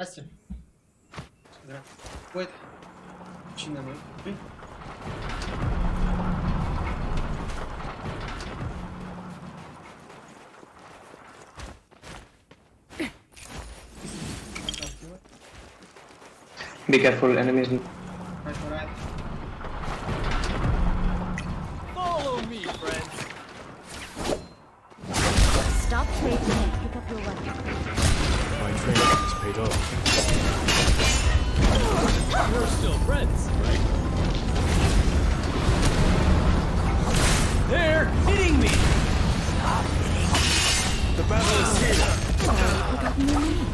Здрасте. Здравствуйте. Кой е? Чин на мой. Be careful, enemies. Right. Follow me, friends. Stop trading and pick up your weapon. My training has paid off. We're still friends, right? They're hitting me! Stop hitting me. The battle is here. Pick up your lead.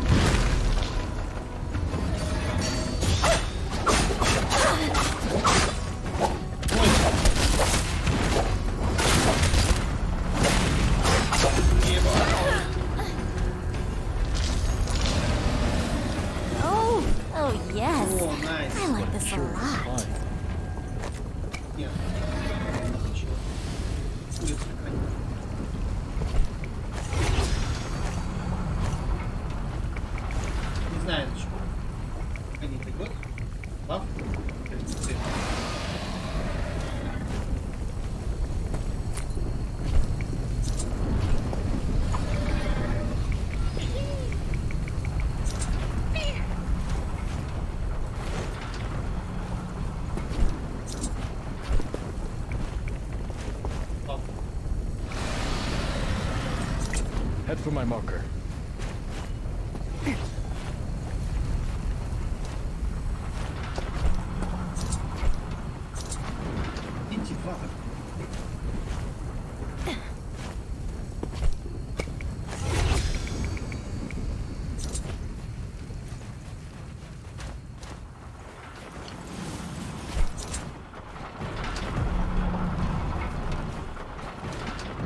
For my marker.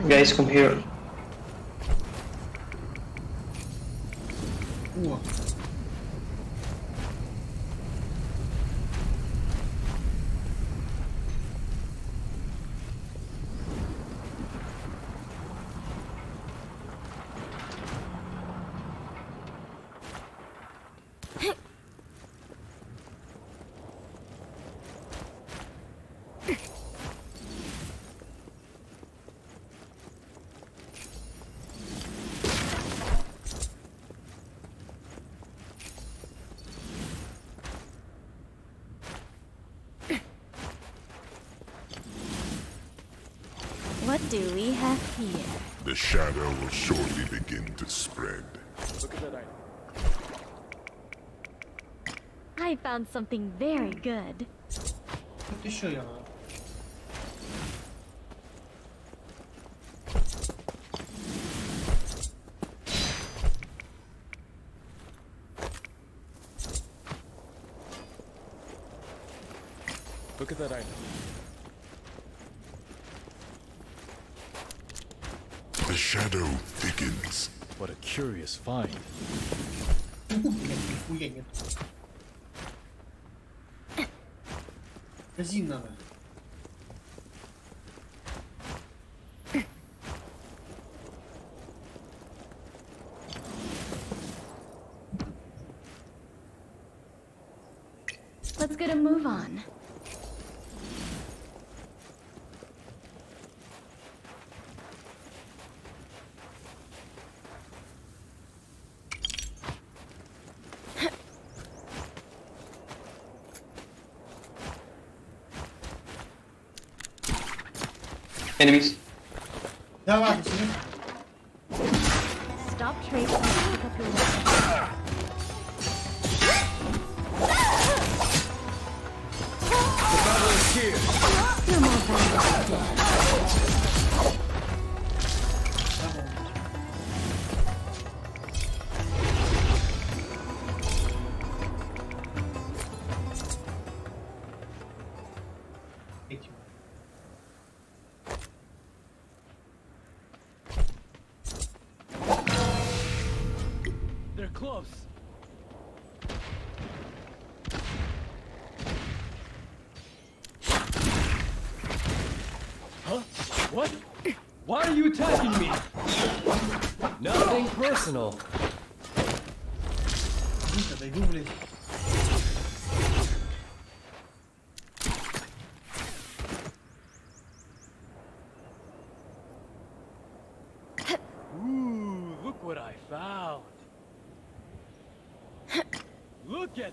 Guys, come here. Do we have here? The shadow will shortly begin to spread. Look at that eye. I found something very good. Let me show you. Look at that eye. The shadow thickens. What a curious find. Let's get a move on. Enemies. No, I stop trading and pick up your weapon. The battle is here. j'avais doublé. Ooh, look what I found. Look at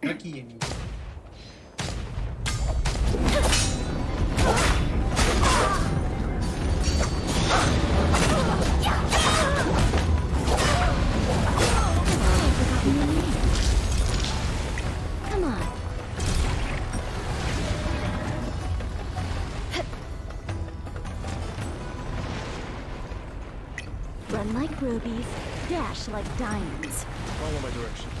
Какие они? Run like rubies, dash like diamonds. Follow my directions.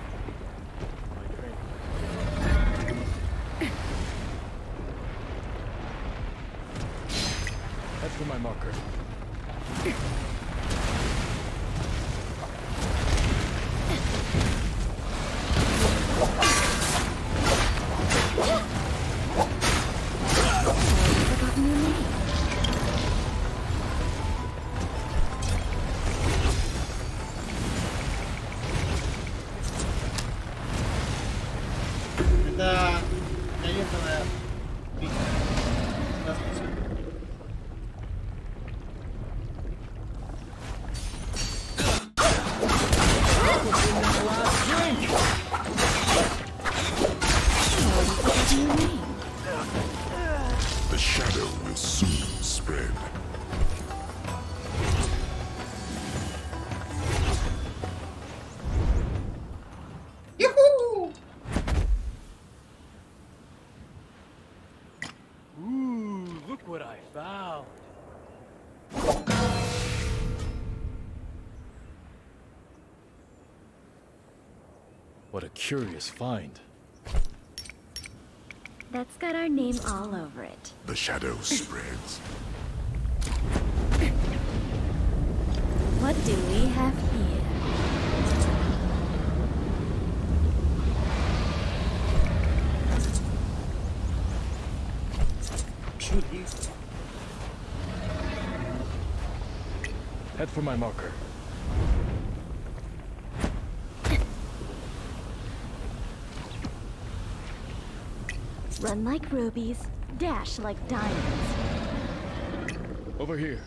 That's for my marker. What a curious find. That's got our name all over it. The shadow spreads. What do we have here? Head for my marker. Run like rubies, dash like diamonds. Over here.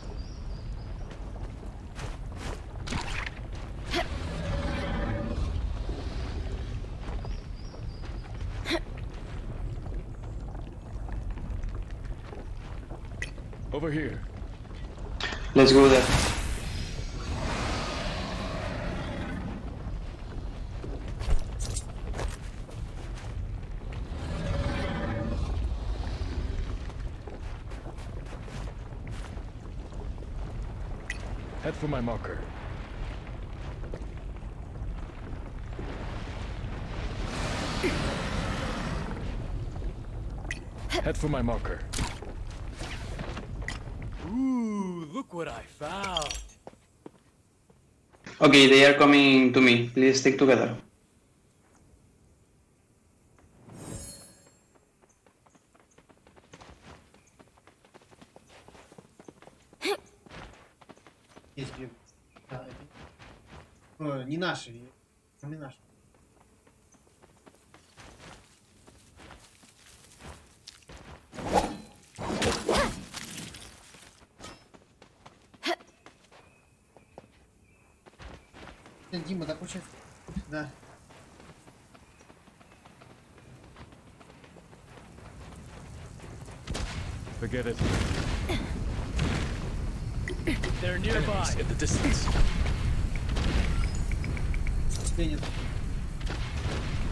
Over here. Let's go there. Head for my marker. Head for my marker. Ooh, look what I found. Okay, they are coming to me. Please stick together. Если... не наши, не наши. Дима, так получается? Да. Forget it. They're nearby at the distance.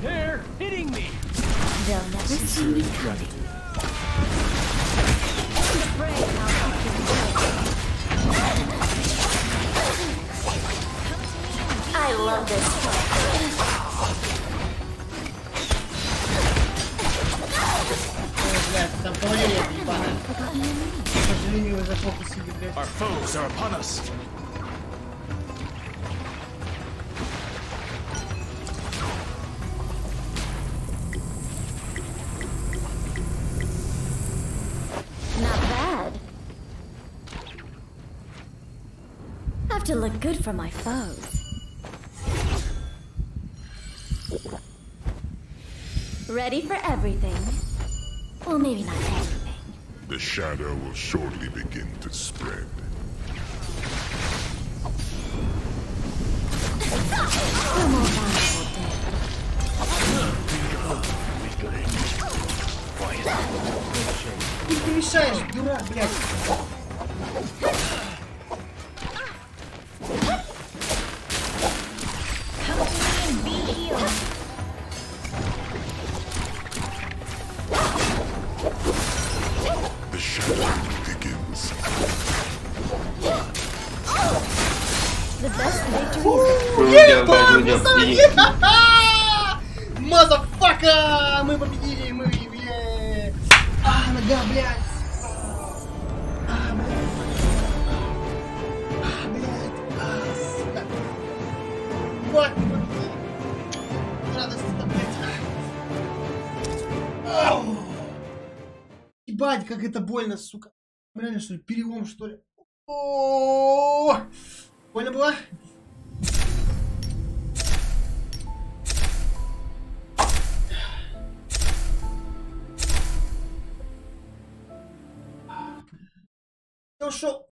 They're hitting me. They'll never see me coming. I love this. Our foes are upon us. To look good for my foes. Ready for everything. Well, maybe not everything. The shadow will shortly begin to spread. Come on, Quiet. Мазафака! Мы победили, мы ебе! А, нога, блядь! А, блядь! А, блядь! А, сука! Вот, мы победили! Радость-то, блядь! Ау! Ебать, как это больно, сука! Реально, что ли, перелом, что ли? О-о-о-о-о-о! Больно было? Ушел.